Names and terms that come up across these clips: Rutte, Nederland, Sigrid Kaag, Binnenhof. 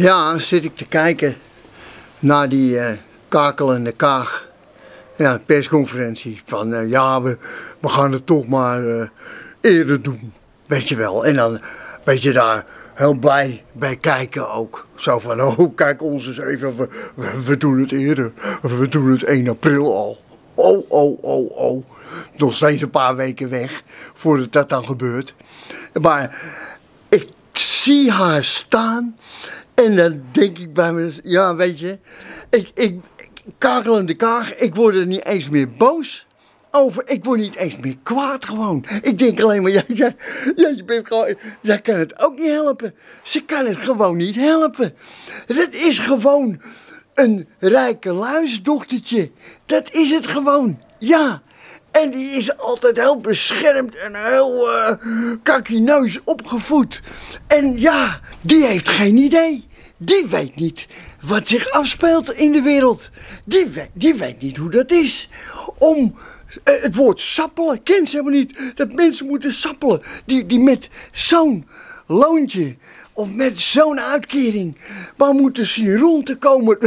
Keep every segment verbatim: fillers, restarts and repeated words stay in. Ja, dan zit ik te kijken naar die uh, kakelende Kaag. Ja, persconferentie van uh, ja, we, we gaan het toch maar uh, eerder doen. Weet je wel. En dan weet je daar heel blij bij kijken ook. Zo van, oh kijk ons eens even, we, we, we doen het eerder. We doen het één april al. Oh, oh, oh, oh. Nog steeds een paar weken weg voordat dat dan gebeurt. Maar ik zie haar staan en dan denk ik bij mezelf, ja weet je, ik, ik, kakelende Kaag, ik word er niet eens meer boos over, ik word niet eens meer kwaad gewoon. Ik denk alleen maar, jij, jij, jij, bent gewoon, jij kan het ook niet helpen. Ze kan het gewoon niet helpen. Dat is gewoon een rijke luisdochtertje. Dat is het gewoon, ja. En die is altijd heel beschermd en heel uh, kakineus opgevoed. En ja, die heeft geen idee. Die weet niet wat zich afspeelt in de wereld. Die weet, die weet niet hoe dat is. Om uh, het woord sappelen kent ze helemaal niet. Dat mensen moeten sappelen. Die, die met zo'n loontje of met zo'n uitkering. Maar moeten zien rond te komen.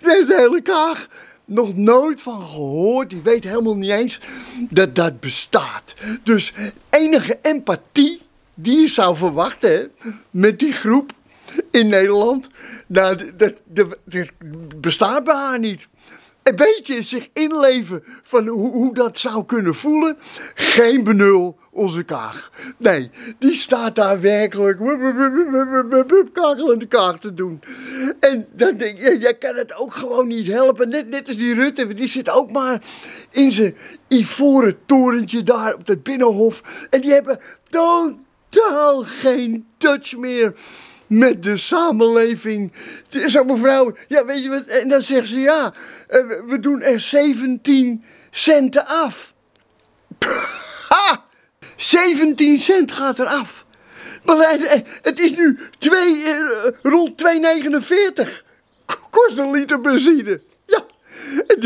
Deze hele Kaag. Nog nooit van gehoord, die weet helemaal niet eens dat dat bestaat. Dus enige empathie die je zou verwachten hè, met die groep in Nederland, nou, dat, dat, dat bestaat bij haar niet. Een beetje zich inleven van hoe, hoe dat zou kunnen voelen, geen benul onze Kaag. Nee, die staat daar werkelijk kakelende Kaag te doen. En dan denk je, jij kan het ook gewoon niet helpen. Net, net als die Rutte, die zit ook maar in zijn ivoren torentje daar op het Binnenhof. En die hebben totaal geen touch meer met de samenleving. Zo'n mevrouw, ja weet je wat, en dan zegt ze ja, we doen er zeventien centen af. Ha! zeventien cent gaat er af. Maar het is nu twee, rond twee negenenveertig. Kost een liter benzine. Ja. En,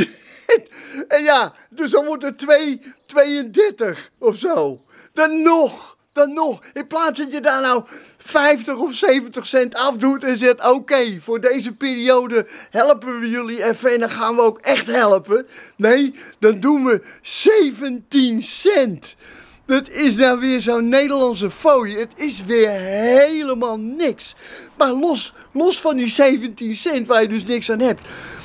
en, en ja, dus dan wordt het twee tweeëndertig of zo. Dan nog. Dan nog, in plaats dat je daar nou vijftig of zeventig cent afdoet en zegt oké, okay, voor deze periode helpen we jullie even en dan gaan we ook echt helpen. Nee, dan doen we zeventien cent. Dat is nou weer zo'n Nederlandse fooi. Het is weer helemaal niks. Maar los, los van die zeventien cent waar je dus niks aan hebt.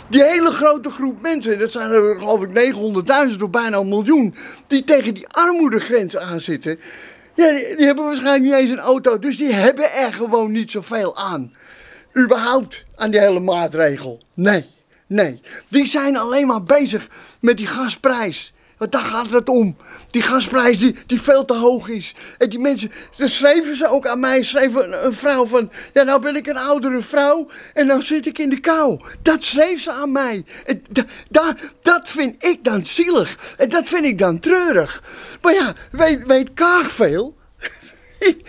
Die hele grote groep mensen, dat zijn er geloof ik negenhonderdduizend of bijna een miljoen, die tegen die armoedegrens aan zitten. Ja, die, die hebben waarschijnlijk niet eens een auto, dus die hebben er gewoon niet zoveel aan. Überhaupt aan die hele maatregel. Nee, nee. Die zijn alleen maar bezig met die gasprijs. Want daar gaat het om. Die gasprijs die, die veel te hoog is. En die mensen, dat schreven ze ook aan mij, schreven een, een vrouw van, ja nou ben ik een oudere vrouw en nou zit ik in de kou. Dat schreef ze aan mij. En da, dat vind ik dan zielig. En dat vind ik dan treurig. Maar ja, weet, weet Kaag veel? die,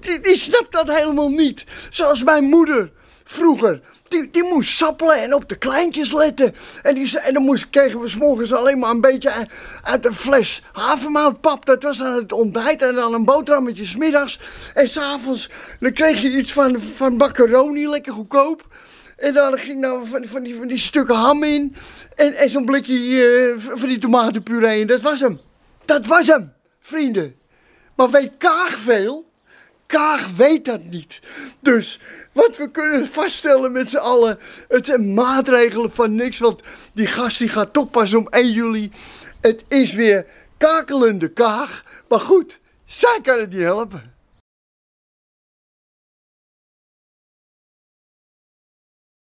die, die snapt dat helemaal niet. Zoals mijn moeder vroeger. Die, die moest sappelen en op de kleintjes letten. En, die, en dan moest, kregen we 's morgens alleen maar een beetje uit, uit een fles havermoutpap. Dat was aan het ontbijt. En dan een boterhammetje 's middags. En 's avonds dan kreeg je iets van, van macaroni, lekker goedkoop. En dan ging nou van, van, die, van die stukken ham in. En, en zo'n blikje uh, van die tomatenpuree. En dat was hem. Dat was hem, vrienden. Maar weet Kaag veel? Kaag weet dat niet. Dus wat we kunnen vaststellen met z'n allen, het zijn maatregelen van niks, want die gast die gaat toch pas om één juli. Het is weer kakelende Kaag, maar goed, zij kan het niet helpen.